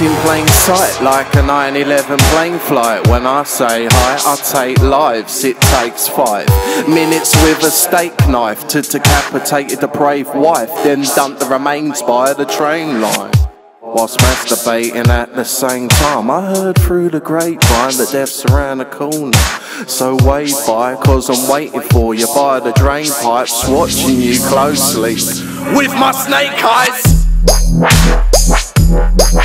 In plain sight, like a 9/11 plane flight. When I say hi, I take lives. It takes 5 minutes with a steak knife to decapitate a depraved wife, then dump the remains by the train line whilst masturbating at the same time. I heard through the grapevine that death's around the corner, so wave by, cause I'm waiting for you by the drain pipes, watching you closely with my snake eyes.